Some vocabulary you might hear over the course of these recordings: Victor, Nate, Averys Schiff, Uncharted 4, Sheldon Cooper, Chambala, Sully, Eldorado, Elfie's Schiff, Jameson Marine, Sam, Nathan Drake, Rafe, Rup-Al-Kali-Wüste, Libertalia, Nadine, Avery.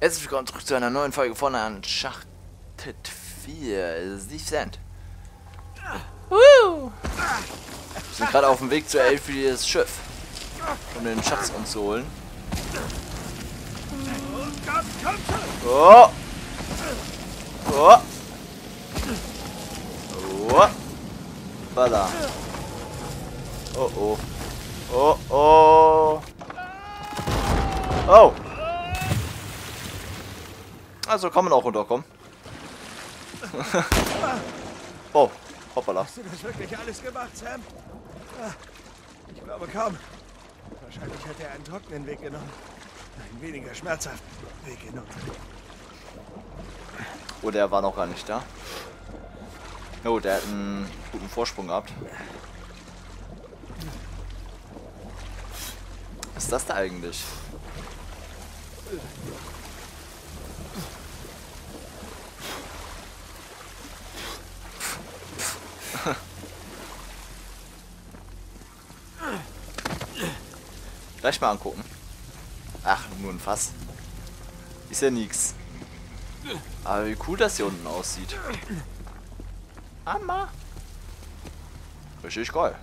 Herzlich willkommen zurück zu einer neuen Folge von Uncharted 4. Steve Sand. Wir sind gerade auf dem Weg zu Elfie's Schiff, um den Schatz uns zu holen. Oh! Oh! Oh! Bada! Oh oh! Oh oh! Oh! Also kann man auch runterkommen. Oh, hoppala. Hast du das wirklich alles gemacht, Sam? Ich glaube kaum. Wahrscheinlich hat er einen trockenen Weg genommen. Einen weniger schmerzhaften Weg genommen. Oder er war noch gar nicht da. Oh, der hat einen guten Vorsprung gehabt. Was ist das da eigentlich? Gleich mal angucken. Ach, nur ein Fass. Ist ja nix. Aber wie cool das hier unten aussieht. Hammer. Richtig geil.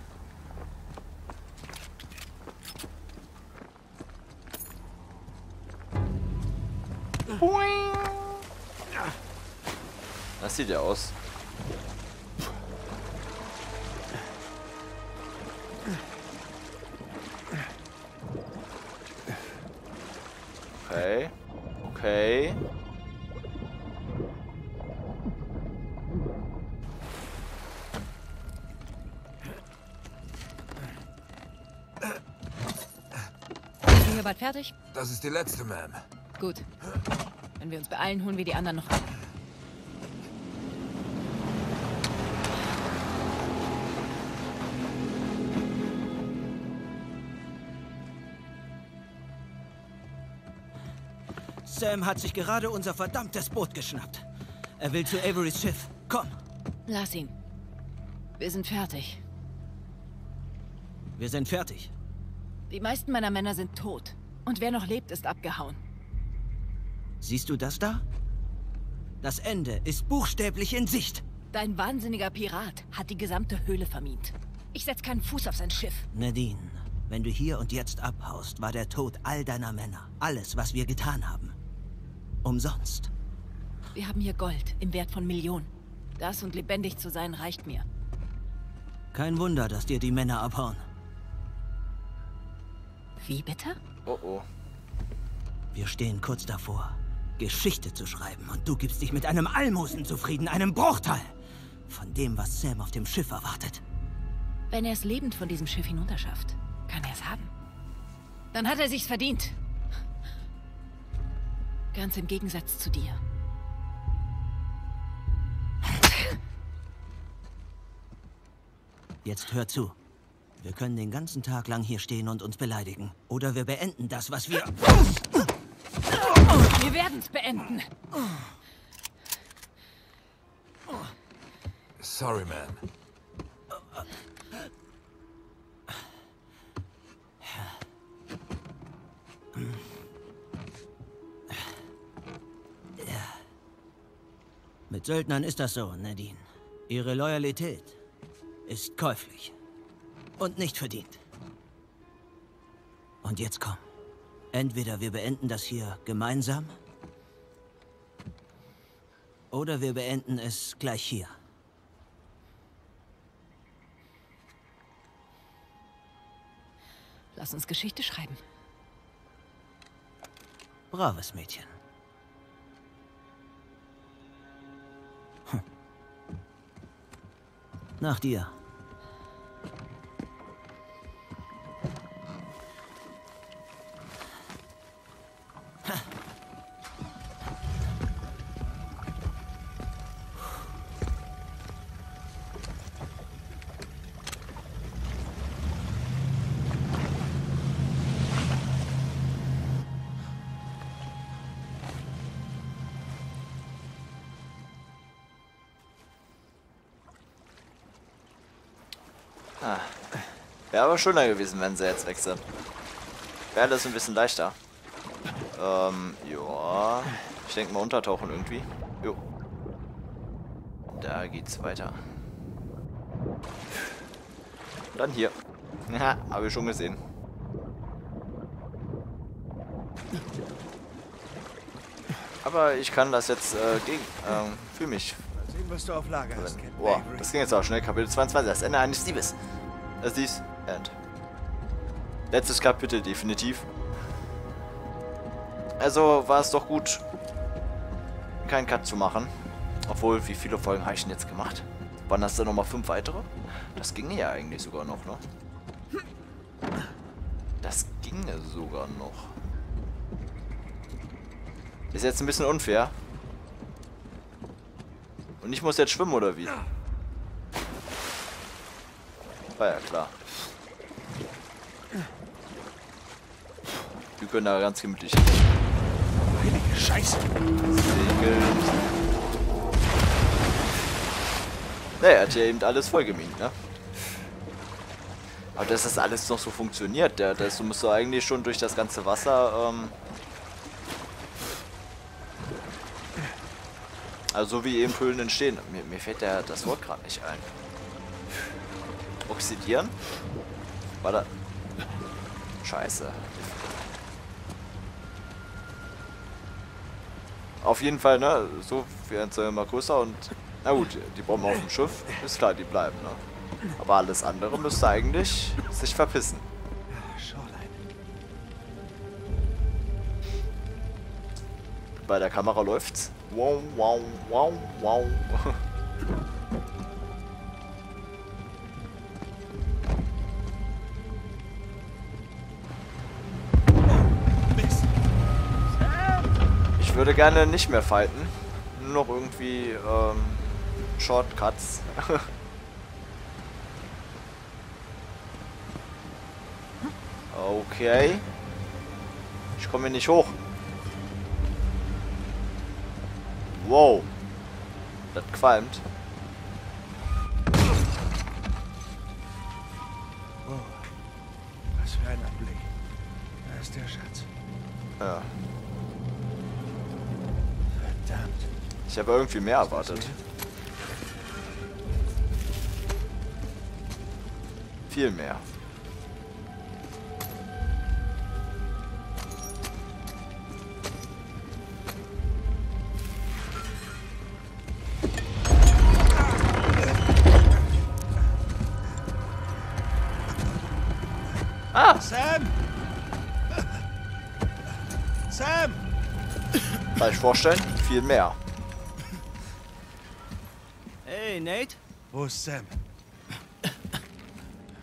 Das sieht ja aus. Okay. Okay. Sind wir bald fertig? Das ist die letzte, Ma'am. Gut. Wenn wir uns beeilen, holen wir die anderen noch ab. Sam hat sich gerade unser verdammtes Boot geschnappt. Er will zu Averys Schiff. Komm! Lass ihn. Wir sind fertig. Wir sind fertig. Die meisten meiner Männer sind tot. Und wer noch lebt, ist abgehauen. Siehst du das da? Das Ende ist buchstäblich in Sicht. Dein wahnsinniger Pirat hat die gesamte Höhle vermint. Ich setze keinen Fuß auf sein Schiff. Nadine, wenn du hier und jetzt abhaust, war der Tod all deiner Männer. Alles, was wir getan haben. Umsonst. Wir haben hier Gold im Wert von Millionen. Das und lebendig zu sein reicht mir. Kein Wunder, dass dir die Männer abhauen. Wie bitte? Oh oh. Wir stehen kurz davor, Geschichte zu schreiben, und du gibst dich mit einem Almosen zufrieden, einem Bruchteil von dem, was Sam auf dem Schiff erwartet. Wenn er es lebend von diesem Schiff hinunterschafft, kann er es haben. Dann hat er sich's verdient. Ganz im Gegensatz zu dir. Jetzt hör zu. Wir können den ganzen Tag lang hier stehen und uns beleidigen. Oder wir beenden das, was wir... Wir werden's beenden. Sorry, man. Mit Söldnern ist das so, Nadine. Ihre Loyalität ist käuflich und nicht verdient. Und jetzt komm. Entweder wir beenden das hier gemeinsam oder wir beenden es gleich hier. Lass uns Geschichte schreiben. Braves Mädchen. Nach dir. Ah. Wäre aber schöner gewesen, wenn sie jetzt weg sind. Wäre das ein bisschen leichter. Jo. Boah, ich denke mal untertauchen irgendwie. Jo. Da geht's weiter. Dann hier. Ja, habe ich schon gesehen. Aber ich kann das jetzt für mich. Musst du auf Lager hast, boah, das ging jetzt auch schnell. Kapitel 22, das Ende eines Diebes. Das dies End. Letztes Kapitel, definitiv. Also war es doch gut, keinen Cut zu machen. Obwohl, wie viele Folgen habe ich denn jetzt gemacht? Waren das denn nochmal 5 weitere? Das ging ja eigentlich sogar noch, ne? Das ginge sogar noch. Ist jetzt ein bisschen unfair. Und ich muss jetzt schwimmen, oder wie? War ja klar. Wir können da ganz gemütlich. Heilige Scheiße. Segeln. Naja, hat ja eben alles vollgemieden, ne? Aber dass das alles noch so funktioniert, ja, du musst doch eigentlich schon durch das ganze Wasser, also so wie eben Höhlen entstehen. Mir fällt ja das Wort gerade nicht ein. Oxidieren? War da... Scheiße. Auf jeden Fall, ne? So werden sie immer größer und... Na gut, die Bomben auf dem Schiff, ist klar, die bleiben, ne? Aber alles andere müsste eigentlich sich verpissen. Bei der Kamera läuft's. Wow, wow, wow, wow. Ich würde gerne nicht mehr fighten. Nur noch irgendwie Shortcuts. Okay. Ich komme hier nicht hoch. Wow, das qualmt. Oh, was für ein Anblick. Da ist der Schatz. Ja. Verdammt. Ich habe irgendwie mehr erwartet. Viel mehr. Sam! Sam! Kann ich vorstellen? Viel mehr. Hey, Nate? Wo ist Sam?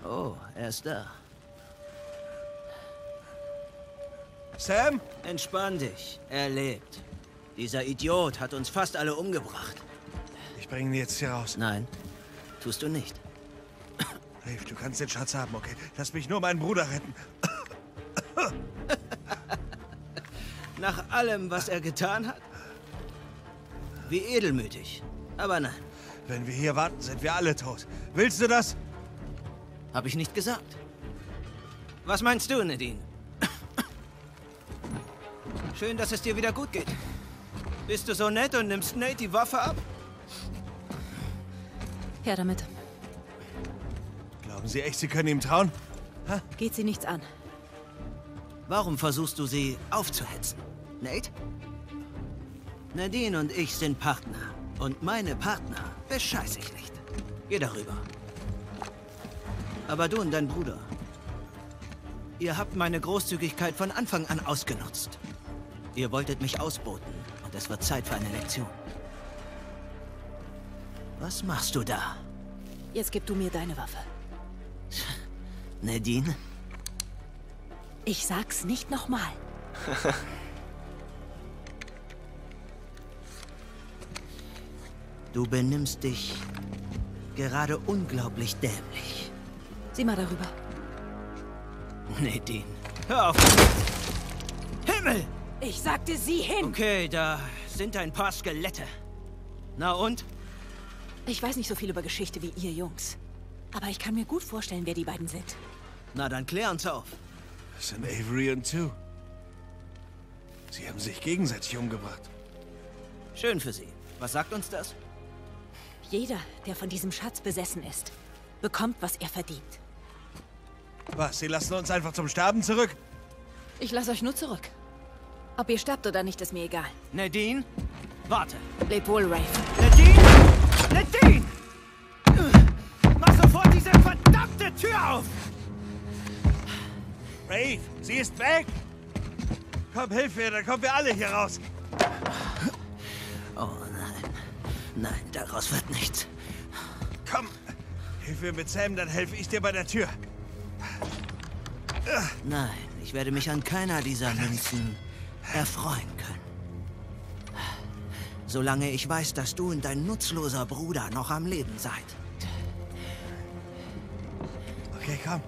Oh, er ist da. Sam? Entspann dich. Er lebt. Dieser Idiot hat uns fast alle umgebracht. Ich bringe ihn jetzt hier raus. Nein, tust du nicht. Rafe, du kannst den Schatz haben, okay? Lass mich nur meinen Bruder retten. Nach allem, was er getan hat? Wie edelmütig. Aber nein. Wenn wir hier warten, sind wir alle tot. Willst du das? Hab ich nicht gesagt. Was meinst du, Nadine? Schön, dass es dir wieder gut geht. Bist du so nett und nimmst Nate die Waffe ab? Her damit. Glauben Sie echt, Sie können ihm trauen? Ha? Geht sie nichts an. Warum versuchst du, sie aufzuhetzen? Nate? Nadine und ich sind Partner. Und meine Partner bescheiß ich nicht. Geh darüber. Aber du und dein Bruder, ihr habt meine Großzügigkeit von Anfang an ausgenutzt. Ihr wolltet mich ausboten. Und es wird Zeit für eine Lektion. Was machst du da? Jetzt gib du mir deine Waffe. Nadine? Ich sag's nicht nochmal. Du benimmst dich gerade unglaublich dämlich. Sieh mal darüber. Nadine, hör auf! Himmel! Ich sagte, sieh hin! Okay, da sind ein paar Skelette. Na und? Ich weiß nicht so viel über Geschichte wie ihr Jungs. Aber ich kann mir gut vorstellen, wer die beiden sind. Na, dann klär uns auf. Das sind Avery und Two. Sie haben sich gegenseitig umgebracht. Schön für Sie. Was sagt uns das? Jeder, der von diesem Schatz besessen ist, bekommt, was er verdient. Was? Sie lassen uns einfach zum Sterben zurück? Ich lasse euch nur zurück. Ob ihr sterbt oder nicht, ist mir egal. Nadine? Warte. Leb wohl, Rafe. Nadine? Nadine! Mach sofort diese verdammte Tür auf! Rafe, sie ist weg! Komm, hilf mir, dann kommen wir alle hier raus. Oh nein. Nein, daraus wird nichts. Komm, hilf mir mit Sam, dann helfe ich dir bei der Tür. Nein, ich werde mich an keiner dieser Münzen erfreuen können. Solange ich weiß, dass du und dein nutzloser Bruder noch am Leben seid. Okay, komm.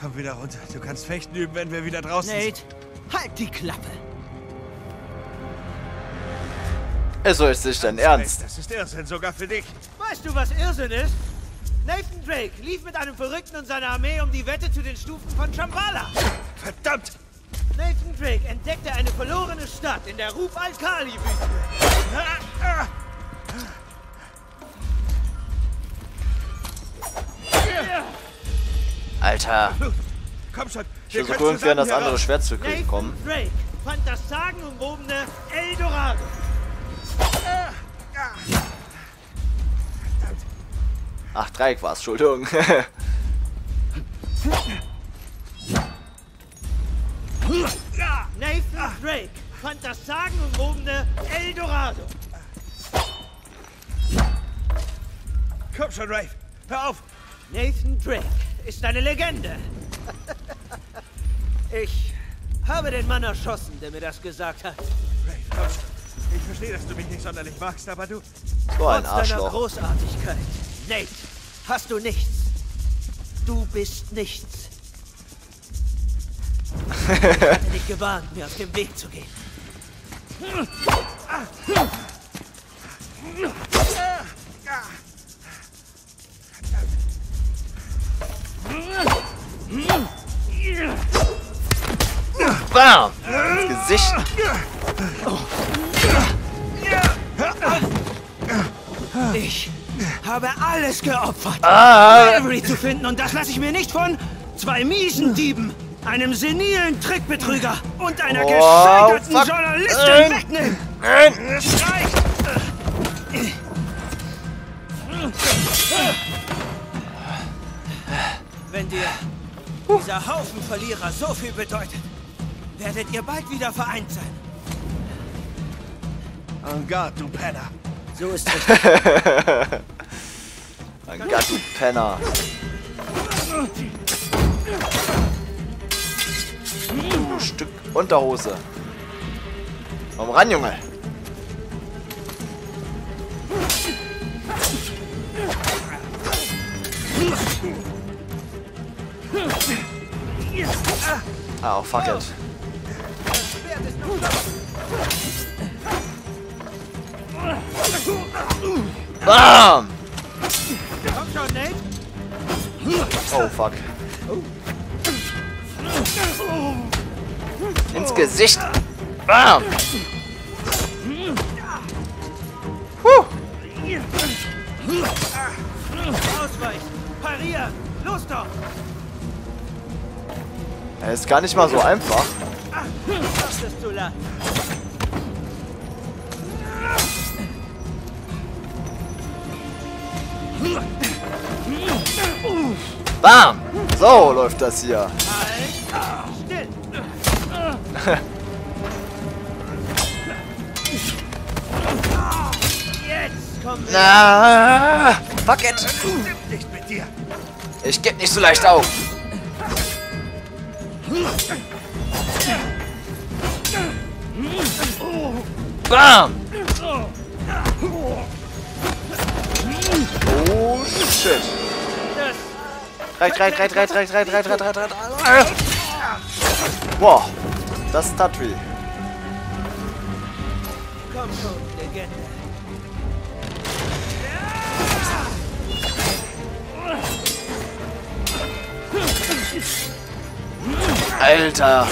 Komm wieder runter. Du kannst fechten üben, wenn wir wieder draußen sind. Nate, halt die Klappe! Es ist nicht dein Ernst. Das ist Irrsinn, sogar für dich. Weißt du, was Irrsinn ist? Nathan Drake lief mit einem Verrückten und seiner Armee um die Wette zu den Stufen von Chambala. Verdammt! Nathan Drake entdeckte eine verlorene Stadt in der Rup-Al-Kali-Wüste. Alter. Komm schon. Ich versuche irgendwie an das andere Schwert zu kommen. Nathan Drake fand das sagenumwobene Eldorado. Ach, Dreieck war's, Entschuldigung. Nathan Drake fand das sagenumwobene Eldorado. Komm schon, Rafe, hör auf! Nathan Drake ist eine Legende. Ich habe den Mann erschossen, der mir das gesagt hat. Rafe, komm schon. Ich verstehe, dass du mich nicht sonderlich magst, aber du... So ein Arschloch. Trotz deiner Großartigkeit, Nate, hast du nichts. Du bist nichts. Ich hatte dich gewarnt, mir auf den Weg zu gehen. Bam! Ins Gesicht. Oh. Ich habe alles geopfert, um Avery zu finden, und das lasse ich mir nicht von zwei miesen Dieben, einem senilen Trickbetrüger und einer gescheiterten Journalistin wegnehmen. Es reicht. Wenn dir dieser Haufen Verlierer so viel bedeutet, werdet ihr bald wieder vereint sein. En garde, du Penner. So ist es. Mein Gott, du Penner. Stück Unterhose. Komm ran, Junge. Oh, fuck it. Bam! Oh fuck. Ins Gesicht! Bam! Huh. Ausweichen! Parieren! Los doch! Er ist gar nicht mal so einfach. Das ist zu lang. Bam! So läuft das hier. Na, fuck it! Ich geb nicht so leicht auf. Bam! Oh shit! Reit. Wow, das tat weh. Komm schon, Legende. Alter.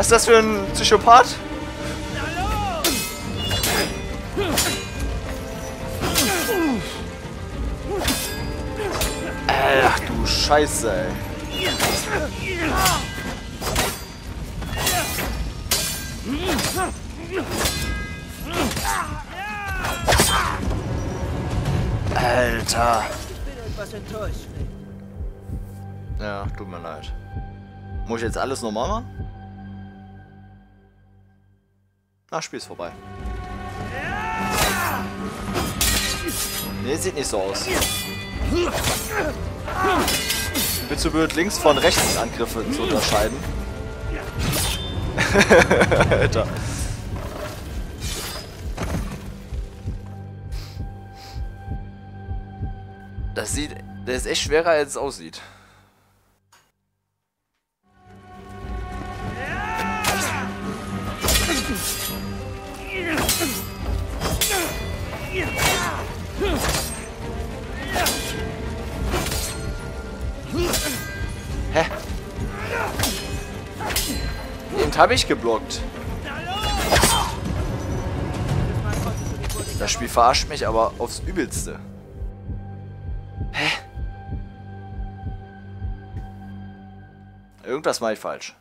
Was ist das für ein Psychopath? Ach du Scheiße, ey. Alter. Ich bin etwas enttäuscht. Ja, tut mir leid. Muss ich jetzt alles normal machen? Na, Spiel ist vorbei. Nee, sieht nicht so aus. Bist du blöd, links von rechts Angriffe zu unterscheiden? Alter. Das sieht... Der ist echt schwerer, als es aussieht. Hä? Den habe ich geblockt. Das Spiel verarscht mich aber aufs Übelste. Hä? Irgendwas mache ich falsch.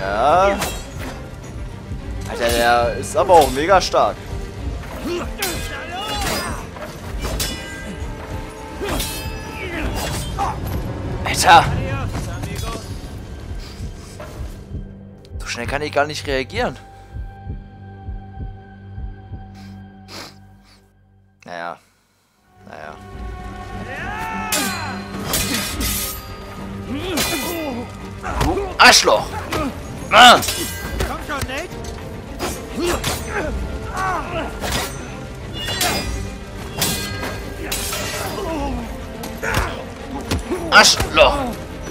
Ja. Alter, der ist aber auch mega stark. Alter! So schnell kann ich gar nicht reagieren. Naja. Naja. Du Arschloch! Ah. Komm schon, Nate! Arschloch!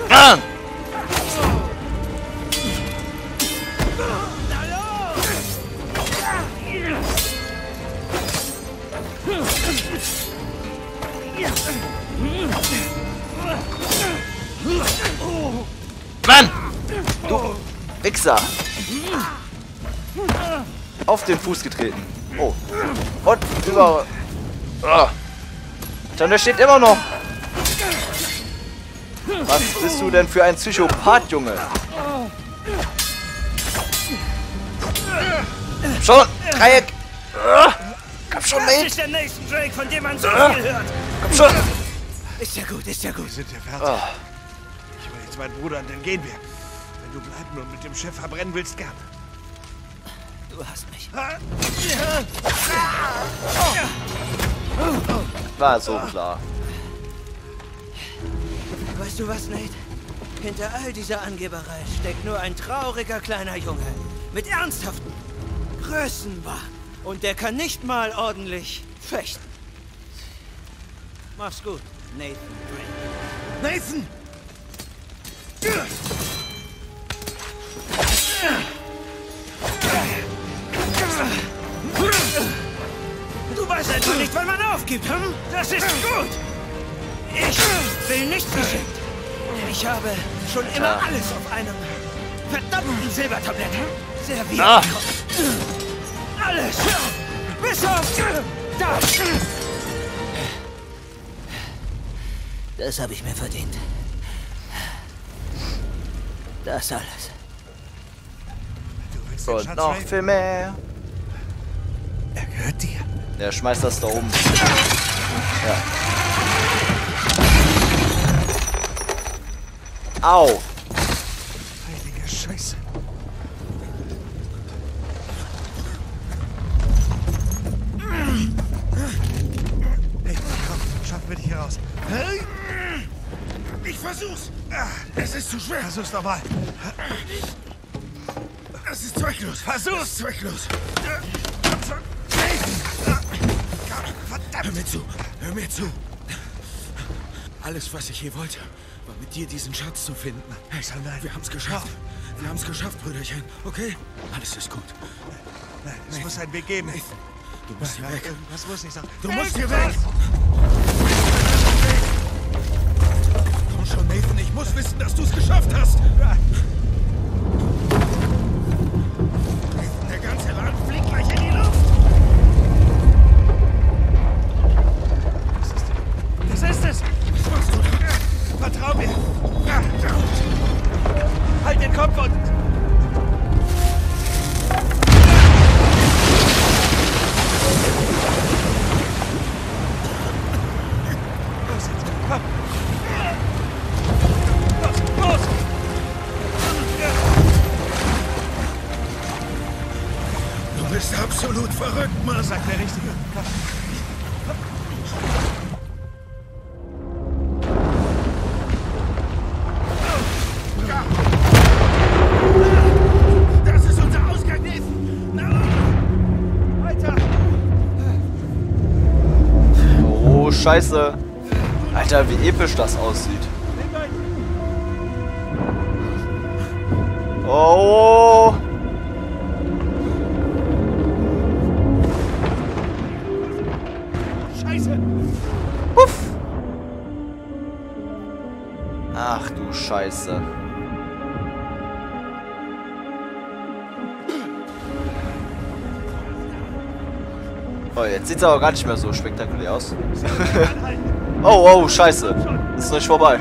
Ah. Mann! Du Wichser! Auf den Fuß getreten. Oh. Und über. Oh. Dann der steht immer noch. Was bist du denn für ein Psychopath, Junge? Schon! Dreieck! Komm schon, Nate! Ist der Nathan Drake, von dem man so viel hört. Komm schon! Ist ja gut, ist ja gut. Wir sind ja fertig. Oh. Ich will jetzt meinen Bruder an, dann gehen wir. Du bleibst nur mit dem Chef verbrennen willst, gern. Du hast mich. War so klar. Weißt du was, Nate? Hinter all dieser Angeberei steckt nur ein trauriger kleiner Junge. Mit ernsthaften Größenwahn. Und der kann nicht mal ordentlich fechten. Mach's gut, Nathan Drake. Nathan! Du weißt einfach nicht, wann man aufgibt, hm? Das ist gut! Ich will nichts geschenkt. Ich habe schon immer alles auf einem verdammten Silbertablett serviert. Alles! Bis auf das! Das habe ich mir verdient. Das alles. Und noch viel mehr. Er gehört dir. Er schmeißt das da oben. Ja. Au. Heilige Scheiße. Hey, komm, schaffen wir dich hier raus. Ich versuch's. Es ist zu schwer. Versuch's nochmal. Das ist zwecklos. Versuch's! Zwecklos. Verdammt! Hör mir zu. Alles, was ich hier wollte, war mit dir diesen Schatz zu finden. Hey, Sandal, wir haben's geschafft. Wir haben es geschafft, Brüderchen, okay? Alles ist gut. Nein, es muss einen Weg geben. Nathan, du musst hier weg. Was muss ich sagen? Du musst hier weg! Komm schon, Nathan, ich muss wissen, dass du es geschafft hast! Ja. Nathan, der ganze Laden fliegt gleich in die Luft! Das ist es! Was machst du da? Vertrau mir! Halt den Kopf und... Los jetzt, komm! Los! Du bist absolut verrückt, Mann! Sagt der Richtige. Komm. Scheiße. Alter, wie episch das aussieht. Oh. Scheiße. Uff. Ach du Scheiße. Oh, jetzt sieht es aber gar nicht mehr so spektakulär aus. Oh, scheiße. Ist noch nicht vorbei.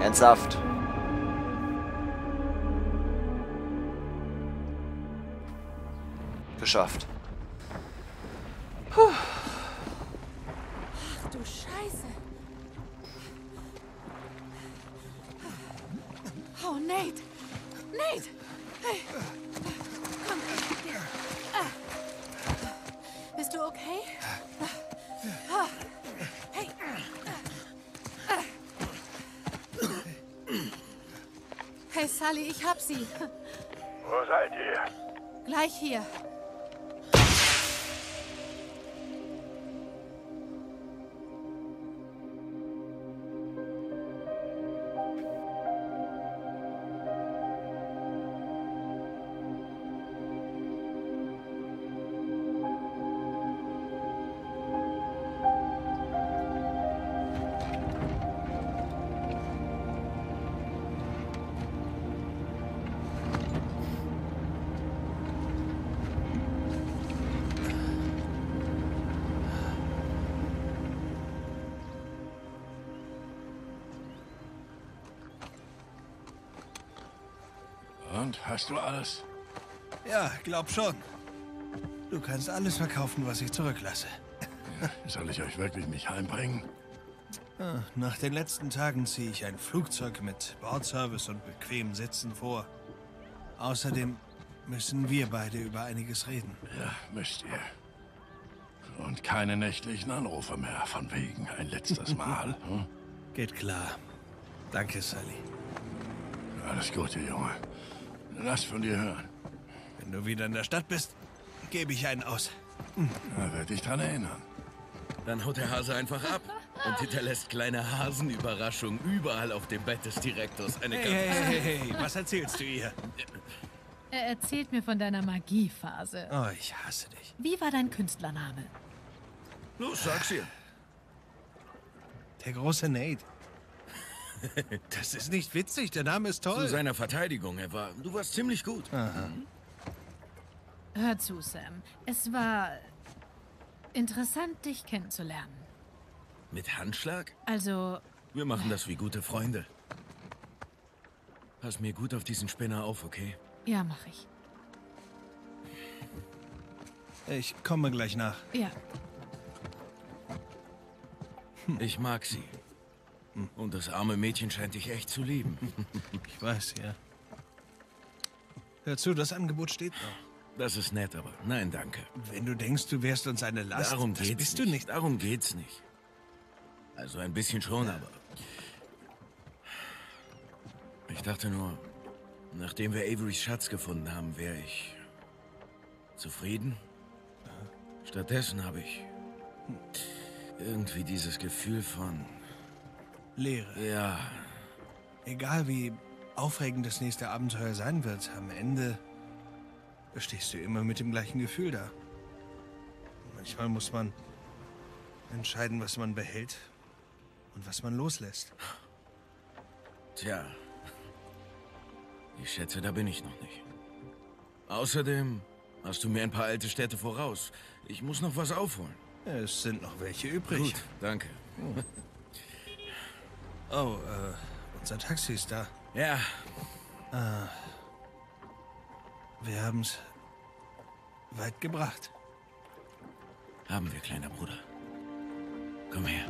Ernsthaft. Geschafft. Puh. Ach du Scheiße. Oh, Nate. Nate. Hey. Bist du okay? Hey. Hey, Sully, ich hab sie. Wo seid ihr? Gleich hier. Hast du alles? Ja, glaub schon. Du kannst alles verkaufen, was ich zurücklasse. Ja, soll ich euch wirklich nicht heimbringen? Ah, nach den letzten Tagen ziehe ich ein Flugzeug mit Bordservice und bequem Sitzen vor. Außerdem müssen wir beide über einiges reden. Ja, müsst ihr. Und keine nächtlichen Anrufe mehr, von wegen ein letztes Mal. Hm? Geht klar. Danke, Sully. Alles Gute, Junge. Lass von dir hören. Wenn du wieder in der Stadt bist, gebe ich einen aus. Da werde ich dran erinnern. Dann haut der Hase einfach ab und hinterlässt kleine Hasenüberraschungen überall auf dem Bett des Direktors. Eine hey, was erzählst du ihr? Er erzählt mir von deiner Magiephase. Oh, ich hasse dich. Wie war dein Künstlername? Los, sag's ihr. Der große Nate. Das ist nicht witzig, der Name ist toll. Zu seiner Verteidigung, du warst ziemlich gut. Aha. Hör zu, Sam. Es war interessant, dich kennenzulernen. Mit Handschlag? Also... Wir machen das wie gute Freunde. Pass mir gut auf diesen Spinner auf, okay? Ja, mach ich. Ich komme gleich nach. Ja. Ich mag sie. Und das arme Mädchen scheint dich echt zu lieben. Ich weiß, ja. Hör zu, das Angebot steht noch. Das ist nett, aber nein, danke. Wenn du denkst, du wärst uns eine Last, darum bist du nicht. Darum geht's nicht. Also ein bisschen schon, aber... Ich dachte nur, nachdem wir Averys Schatz gefunden haben, wäre ich... zufrieden. Stattdessen habe ich... irgendwie dieses Gefühl von... Leere. Ja, Egal wie aufregend das nächste Abenteuer sein wird, am Ende stehst du immer mit dem gleichen Gefühl da. Manchmal muss man entscheiden, was man behält und was man loslässt. Tja, ich schätze, da bin ich noch nicht. Außerdem hast du mir ein paar alte Städte voraus. Ich muss noch was aufholen. Es sind noch welche übrig. Gut, danke. Oh, unser Taxi ist da. Ja. Wir haben's weit gebracht. Haben wir, kleiner Bruder. Komm her.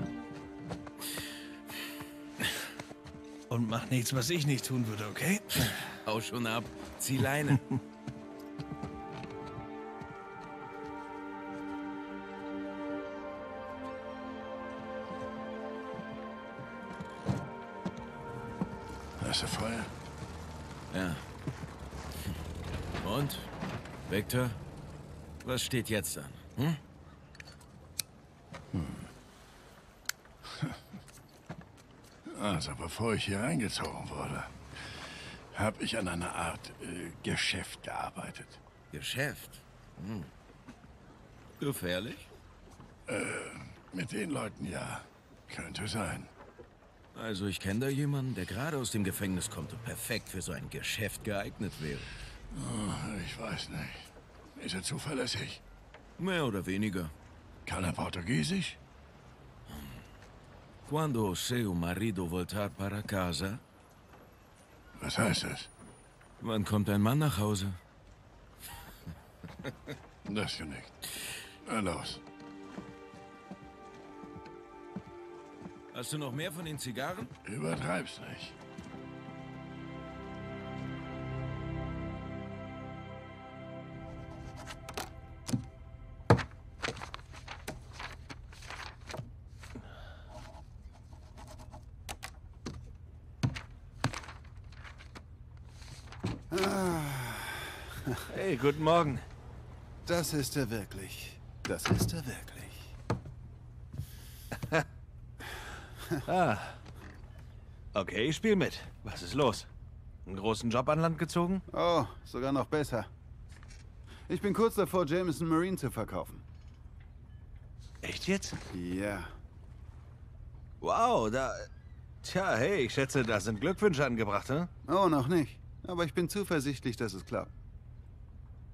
Und mach nichts, was ich nicht tun würde, okay? Hau schon ab. Zieh Leine. Hast du Feuer? Ja. Und? Victor? Was steht jetzt an? Hm? Also, bevor ich hier eingezogen wurde, habe ich an einer Art Geschäft gearbeitet. Geschäft? Hm. Gefährlich? Mit den Leuten ja. Könnte sein. Also, ich kenne da jemanden, der gerade aus dem Gefängnis kommt und perfekt für so ein Geschäft geeignet wäre. Oh, ich weiß nicht. Ist er zuverlässig? Mehr oder weniger. Kann er Portugiesisch? Quando seu marido voltar para casa? Was heißt das? Wann kommt ein Mann nach Hause? Das ja nicht. Na los. Hast du noch mehr von den Zigarren? Übertreib's nicht. Hey, guten Morgen. Das ist er wirklich. Das ist er wirklich. Ah. Okay, ich spiel mit. Was ist los? Einen großen Job an Land gezogen? Oh, sogar noch besser. Ich bin kurz davor, Jameson Marine zu verkaufen. Echt jetzt? Ja. Wow, da... Tja, hey, ich schätze, da sind Glückwünsche angebracht, ne? Oh, noch nicht. Aber ich bin zuversichtlich, dass es klappt.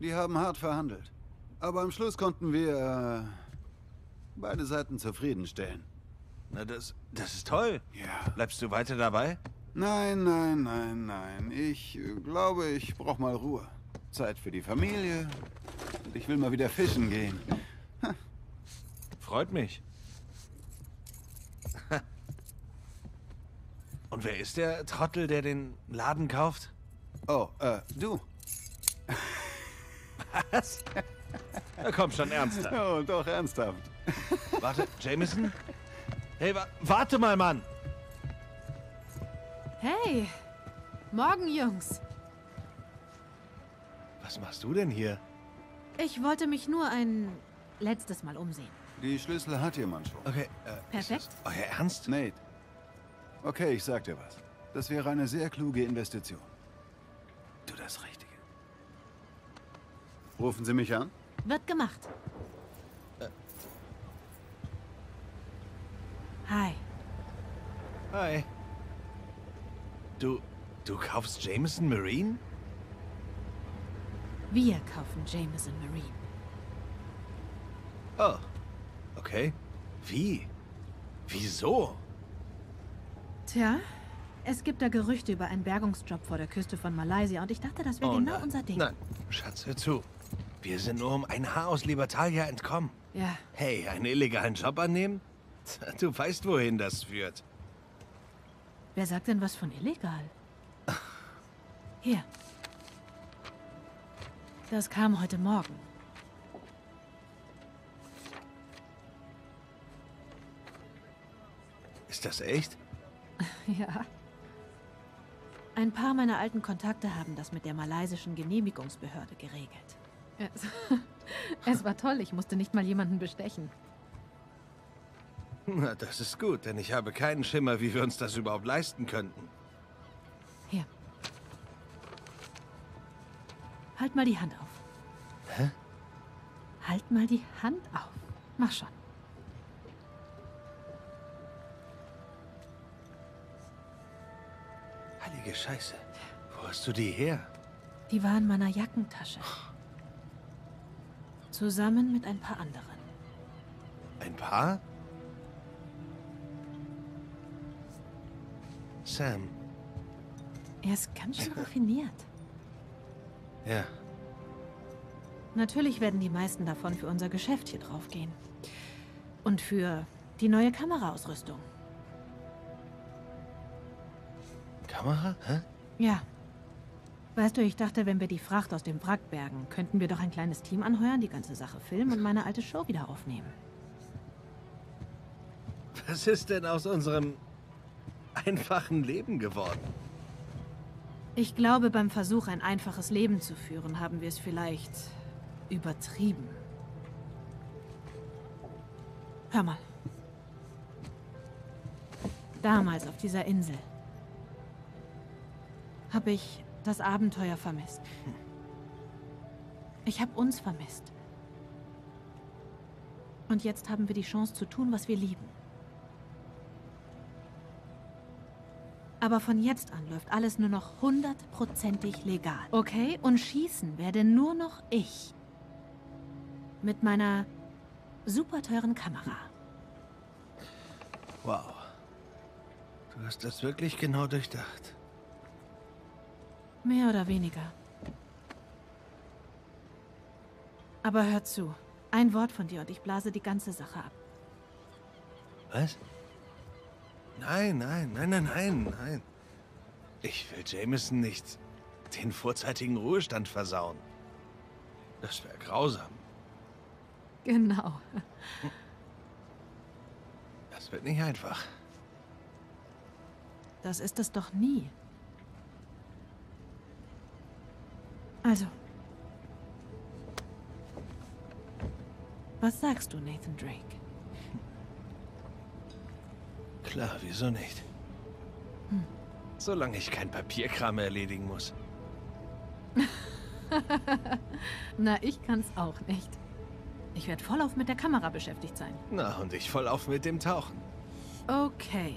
Die haben hart verhandelt. Aber am Schluss konnten wir beide Seiten zufriedenstellen. Na, das ist toll. Ja. Bleibst du weiter dabei? Nein, nein, nein, nein. Ich glaube, ich brauche mal Ruhe. Zeit für die Familie. Und ich will mal wieder fischen gehen. Ha. Freut mich. Und wer ist der Trottel, der den Laden kauft? Oh, du. Was? Na komm schon, ernsthaft. Oh, doch, ernsthaft. Warte, Jameson? Hey, warte mal, Mann! Hey! Morgen, Jungs! Was machst du denn hier? Ich wollte mich nur ein letztes Mal umsehen. Die Schlüssel hat jemand schon. Okay, perfekt. Euer Ernst? Nate. Okay, ich sag dir was. Das wäre eine sehr kluge Investition. Du das Richtige. Rufen Sie mich an? Wird gemacht. Hi. Hi. Du kaufst Jameson Marine? Wir kaufen Jameson Marine. Oh. Okay. Wie? Wieso? Tja, es gibt da Gerüchte über einen Bergungsjob vor der Küste von Malaysia und ich dachte, das wäre genau unser Ding. Nein, Schatz, hör zu. Wir sind nur um ein Haar aus Libertalia entkommen. Ja. Hey, einen illegalen Job annehmen? Du weißt, wohin das führt. Wer sagt denn was von illegal? Hier. Das kam heute Morgen. Ist das echt? Ja. Ein paar meiner alten Kontakte haben das mit der malaysischen Genehmigungsbehörde geregelt. Es war toll, ich musste nicht mal jemanden bestechen. Na, das ist gut, denn ich habe keinen Schimmer, wie wir uns das überhaupt leisten könnten. Halt mal die Hand auf. Hä? Halt mal die Hand auf. Mach schon. Heilige Scheiße. Wo hast du die her? Die war in meiner Jackentasche. Zusammen mit ein paar anderen. Ein paar? Sam. Er ist ganz schön raffiniert. Ja. Natürlich werden die meisten davon für unser Geschäft hier drauf gehen. Und für die neue Kameraausrüstung. Kamera? Hä? Ja. Weißt du, ich dachte, wenn wir die Fracht aus dem Wrack bergen, könnten wir doch ein kleines Team anheuern, die ganze Sache filmen und meine alte Show wieder aufnehmen. Was ist denn aus unserem einfachen Leben geworden? Ich glaube, beim Versuch, ein einfaches Leben zu führen, haben wir es vielleicht übertrieben. Hör mal. Damals auf dieser Insel habe ich das Abenteuer vermisst. Ich habe uns vermisst. Und jetzt haben wir die Chance zu tun, was wir lieben. Aber von jetzt an läuft alles nur noch 100% legal. Okay? Und schießen werde nur noch ich. Mit meiner super teuren Kamera. Wow. Du hast das wirklich genau durchdacht. Mehr oder weniger. Aber hör zu. Ein Wort von dir und ich blase die ganze Sache ab. Was? Nein. Ich will Jameson nicht den vorzeitigen Ruhestand versauen. Das wäre grausam. Genau. Das wird nicht einfach. Das ist es doch nie. Also. Was sagst du, Nathan Drake? Klar, wieso nicht? Solange ich kein Papierkram erledigen muss. Na, ich kann's auch nicht. Ich werde vollauf mit der Kamera beschäftigt sein. Na, und ich vollauf mit dem Tauchen. Okay.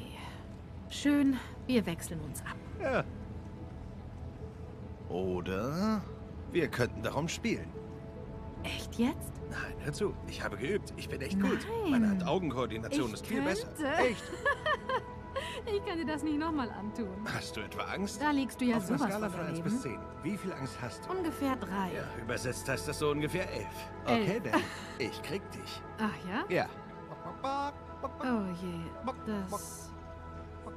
Schön, wir wechseln uns ab. Ja. Oder wir könnten darum spielen. Echt jetzt? Nein, hör zu. Ich habe geübt. Ich bin echt gut. Meine Hand-Augen-Koordination ist viel besser. Echt? Ich kann dir das nicht nochmal antun. Hast du etwa Angst? Da liegst du ja sowas von daneben. Auf einer Skala von 1 bis 10. Wie viel Angst hast du? Ungefähr 3. Ja, übersetzt heißt das so ungefähr 11. Okay, dann. Ich krieg dich. Ach ja? Ja. Oh je. Das...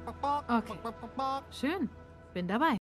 Okay. Schön. Bin dabei.